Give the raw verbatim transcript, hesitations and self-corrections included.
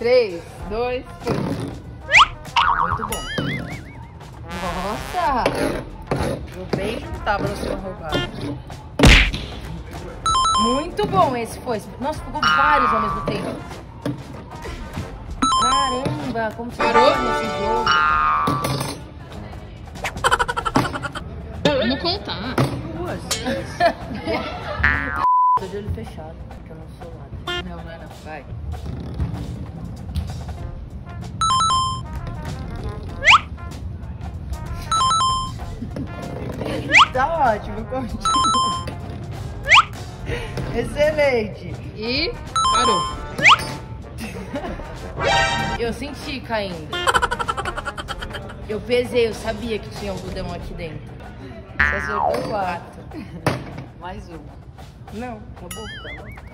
três, dois, um. Muito bom. Nossa! Vou bem juntar pra você não roubar. Muito bom esse foi. Nossa, ficou vários ao mesmo tempo. Caramba, como você parou nesse jogo? Vamos contar. Duas. Tô de olho fechado, porque eu não sou nada. Não, não é não. Vai. Tá ótimo, continua. Excelente. E parou. Eu senti caindo. Eu pesei, eu sabia que tinha um algodão aqui dentro. Você acertou quatro. Mais uma. Não, acabou.